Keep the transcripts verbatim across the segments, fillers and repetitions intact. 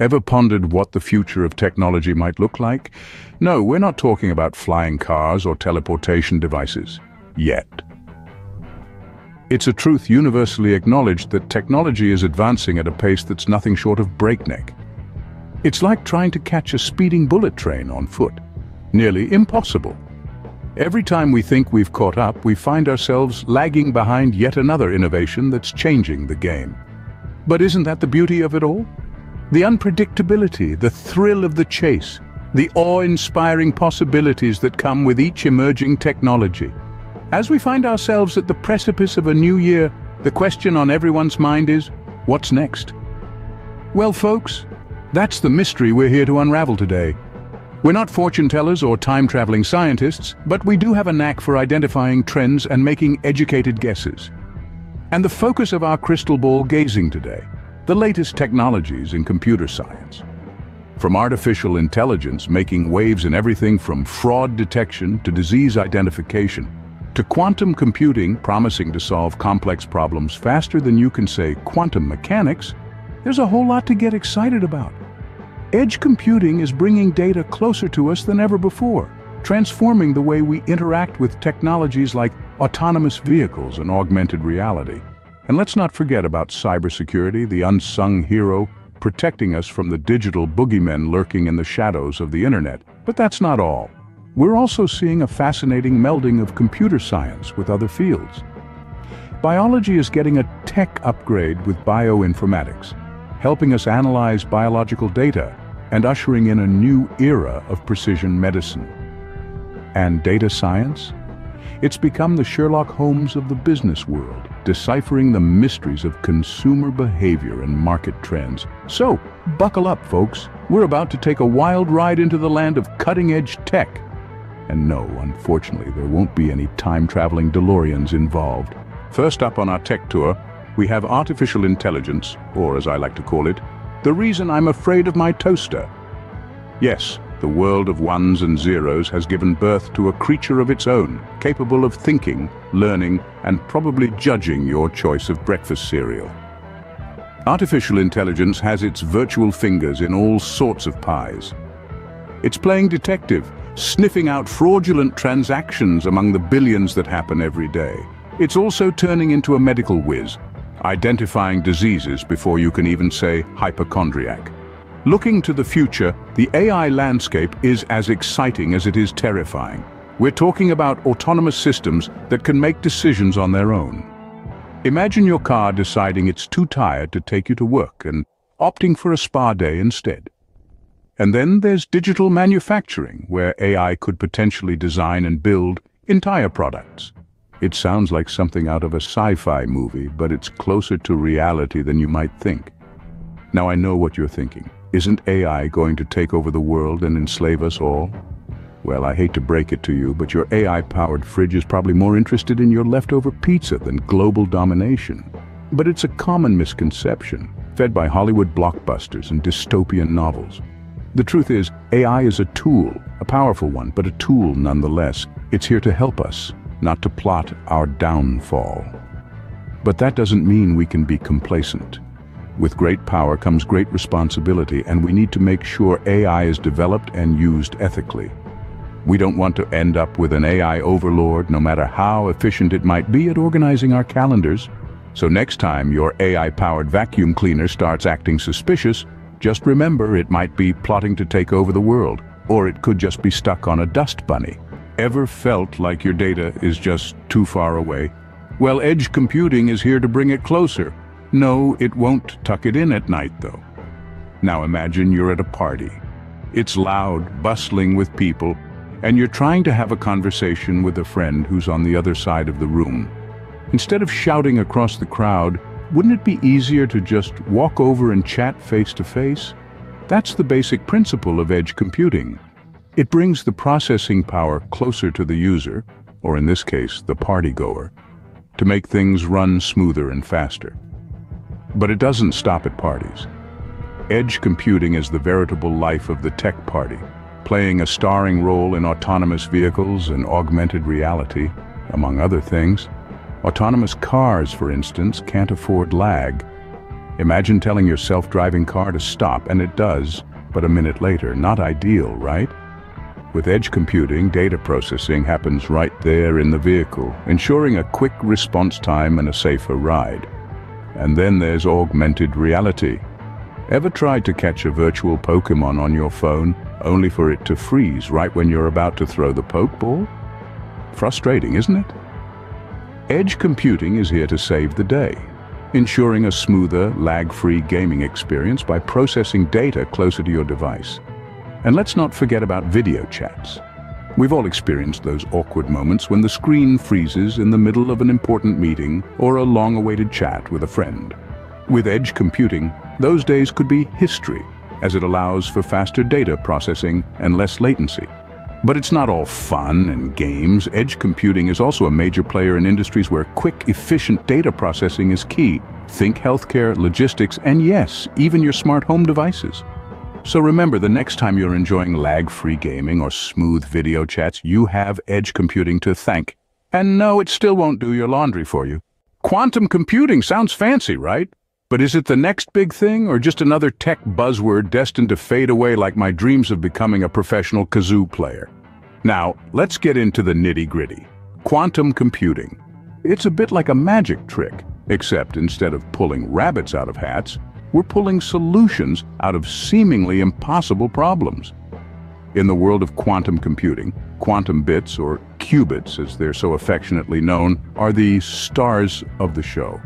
Ever pondered what the future of technology might look like? No, we're not talking about flying cars or teleportation devices. Yet. It's a truth universally acknowledged that technology is advancing at a pace that's nothing short of breakneck. It's like trying to catch a speeding bullet train on foot. Nearly impossible. Every time we think we've caught up, we find ourselves lagging behind yet another innovation that's changing the game. But isn't that the beauty of it all? The unpredictability, the thrill of the chase, the awe-inspiring possibilities that come with each emerging technology. As we find ourselves at the precipice of a new year, the question on everyone's mind is, what's next? Well, folks, that's the mystery we're here to unravel today. We're not fortune tellers or time-traveling scientists, but we do have a knack for identifying trends and making educated guesses. And the focus of our crystal ball gazing today, the latest technologies in computer science. From artificial intelligence making waves in everything from fraud detection to disease identification, to quantum computing promising to solve complex problems faster than you can say quantum mechanics, there's a whole lot to get excited about. Edge computing is bringing data closer to us than ever before, transforming the way we interact with technologies like autonomous vehicles and augmented reality. And let's not forget about cybersecurity, the unsung hero, protecting us from the digital boogeymen lurking in the shadows of the internet. But that's not all. We're also seeing a fascinating melding of computer science with other fields. Biology is getting a tech upgrade with bioinformatics, helping us analyze biological data and ushering in a new era of precision medicine. And data science? It's become the Sherlock Holmes of the business world, deciphering the mysteries of consumer behavior and market trends. So, buckle up, folks. We're about to take a wild ride into the land of cutting-edge tech. And no, unfortunately, there won't be any time-traveling DeLoreans involved. First up on our tech tour, we have artificial intelligence, or as I like to call it, the reason I'm afraid of my toaster. Yes, the world of ones and zeros has given birth to a creature of its own, capable of thinking, learning, and probably judging your choice of breakfast cereal. Artificial intelligence has its virtual fingers in all sorts of pies. It's playing detective, sniffing out fraudulent transactions among the billions that happen every day. It's also turning into a medical whiz, identifying diseases before you can even say hypochondriac. Looking to the future, the A I landscape is as exciting as it is terrifying. We're talking about autonomous systems that can make decisions on their own. Imagine your car deciding it's too tired to take you to work and opting for a spa day instead. And then there's digital manufacturing, where A I could potentially design and build entire products. It sounds like something out of a sci-fi movie, but it's closer to reality than you might think. Now I know what you're thinking. Isn't A I going to take over the world and enslave us all? Well, I hate to break it to you, but your A I-powered fridge is probably more interested in your leftover pizza than global domination. But it's a common misconception, fed by Hollywood blockbusters and dystopian novels. The truth is, A I is a tool, a powerful one, but a tool nonetheless. It's here to help us, not to plot our downfall. But that doesn't mean we can be complacent. With great power comes great responsibility, and we need to make sure A I is developed and used ethically. We don't want to end up with an A I overlord, no matter how efficient it might be at organizing our calendars. So next time your A I-powered vacuum cleaner starts acting suspicious, just remember it might be plotting to take over the world, or it could just be stuck on a dust bunny. Ever felt like your data is just too far away? Well, edge computing is here to bring it closer. No, it won't tuck it in at night, though. Now imagine you're at a party. It's loud, bustling with people, and you're trying to have a conversation with a friend who's on the other side of the room. Instead of shouting across the crowd, wouldn't it be easier to just walk over and chat face to face? That's the basic principle of edge computing. It brings the processing power closer to the user, or in this case, the party-goer, to make things run smoother and faster. But it doesn't stop at parties. Edge computing is the veritable life of the tech party, playing a starring role in autonomous vehicles and augmented reality, among other things. Autonomous cars, for instance, can't afford lag. Imagine telling your self-driving car to stop and it does, but a minute later. Not ideal, right? With edge computing, data processing happens right there in the vehicle, ensuring a quick response time and a safer ride. And then there's augmented reality. Ever tried to catch a virtual Pokemon on your phone, only for it to freeze right when you're about to throw the Pokeball? Frustrating, isn't it? Edge computing is here to save the day, ensuring a smoother, lag-free gaming experience by processing data closer to your device. And let's not forget about video chats. We've all experienced those awkward moments when the screen freezes in the middle of an important meeting or a long-awaited chat with a friend. With edge computing, those days could be history, as it allows for faster data processing and less latency. But it's not all fun and games. Edge computing is also a major player in industries where quick, efficient data processing is key. Think healthcare, logistics, and yes, even your smart home devices. So remember, the next time you're enjoying lag-free gaming or smooth video chats, you have edge computing to thank. And no, it still won't do your laundry for you. Quantum computing sounds fancy, right? But is it the next big thing, or just another tech buzzword destined to fade away like my dreams of becoming a professional kazoo player? Now, let's get into the nitty-gritty. Quantum computing. It's a bit like a magic trick, except instead of pulling rabbits out of hats, we're pulling solutions out of seemingly impossible problems. In the world of quantum computing, quantum bits, or qubits as they're so affectionately known, are the stars of the show.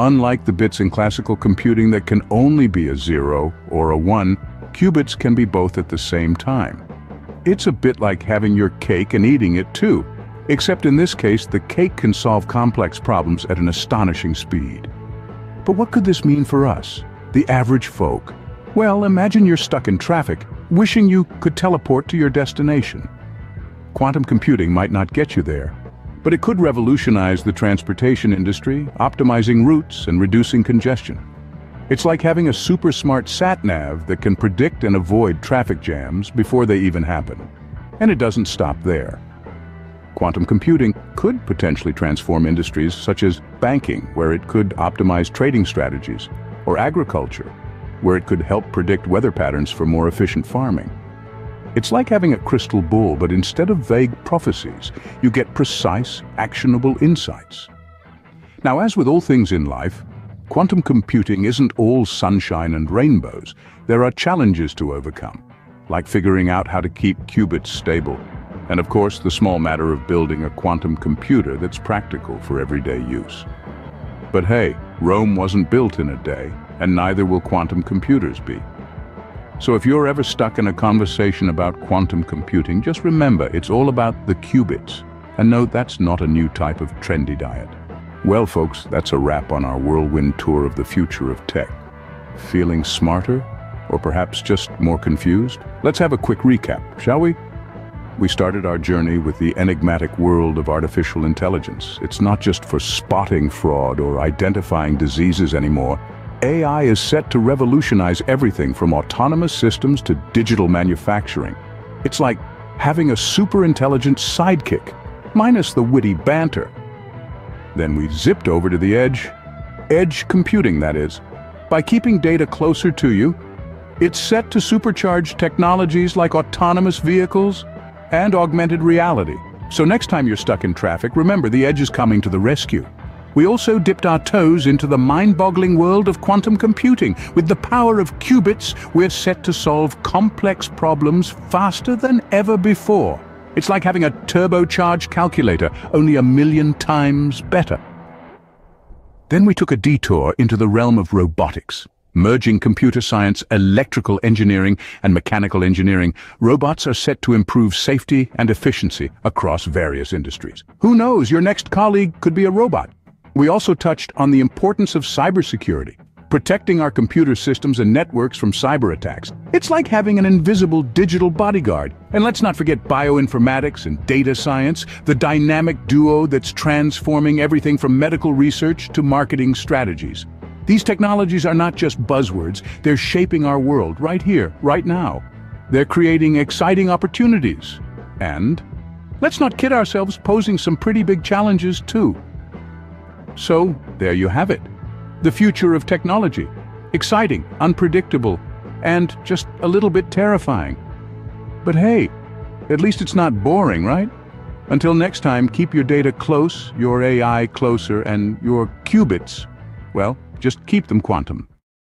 Unlike the bits in classical computing that can only be a zero or a one, qubits can be both at the same time. It's a bit like having your cake and eating it too, except in this case, the cake can solve complex problems at an astonishing speed. But what could this mean for us, the average folk? Well, imagine you're stuck in traffic, wishing you could teleport to your destination. Quantum computing might not get you there, but it could revolutionize the transportation industry, optimizing routes and reducing congestion. It's like having a super smart sat-nav that can predict and avoid traffic jams before they even happen. And it doesn't stop there. Quantum computing could potentially transform industries such as banking, where it could optimize trading strategies, or agriculture, where it could help predict weather patterns for more efficient farming. It's like having a crystal ball, but instead of vague prophecies, you get precise, actionable insights. Now, as with all things in life, quantum computing isn't all sunshine and rainbows. There are challenges to overcome, like figuring out how to keep qubits stable, and of course, the small matter of building a quantum computer that's practical for everyday use. But hey, Rome wasn't built in a day, and neither will quantum computers be. So if you're ever stuck in a conversation about quantum computing, just remember it's all about the qubits. And no, that's not a new type of trendy diet. Well, folks, that's a wrap on our whirlwind tour of the future of tech. Feeling smarter? Or perhaps just more confused? Let's have a quick recap, shall we? We started our journey with the enigmatic world of artificial intelligence. It's not just for spotting fraud or identifying diseases anymore. A I is set to revolutionize everything from autonomous systems to digital manufacturing. It's like having a super intelligent sidekick, minus the witty banter. Then we zipped over to the edge. Edge computing, that is. By keeping data closer to you, it's set to supercharge technologies like autonomous vehicles and augmented reality. So next time you're stuck in traffic, remember the edge is coming to the rescue. We also dipped our toes into the mind-boggling world of quantum computing. With the power of qubits, we're set to solve complex problems faster than ever before. It's like having a turbocharged calculator, only a million times better. Then we took a detour into the realm of robotics. Merging computer science, electrical engineering, and mechanical engineering, robots are set to improve safety and efficiency across various industries. Who knows, your next colleague could be a robot. We also touched on the importance of cybersecurity, protecting our computer systems and networks from cyber attacks. It's like having an invisible digital bodyguard. And let's not forget bioinformatics and data science, the dynamic duo that's transforming everything from medical research to marketing strategies. These technologies are not just buzzwords, they're shaping our world right here, right now. They're creating exciting opportunities. And let's not kid ourselves, posing some pretty big challenges too. So, there you have it. The future of technology. Exciting, unpredictable, and just a little bit terrifying. But hey, at least it's not boring, right? Until next time, keep your data close, your A I closer, and your qubits, well, just keep them quantum.